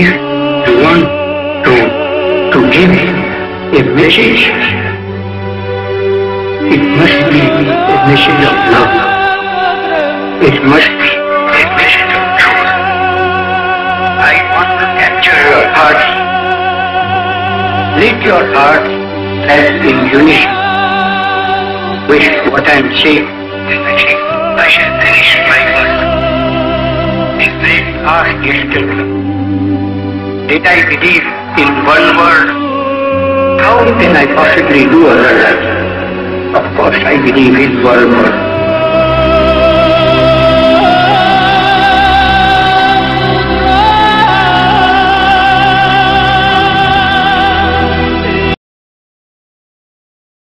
If you want to give a message, it must be a message of love. It must be a message of truth. I want to capture your hearts. Let your hearts have in unison with what I am saying. I shall finish my work. If men are distant, did I believe in one word? How can I possibly do otherwise? Of course I believe in one word.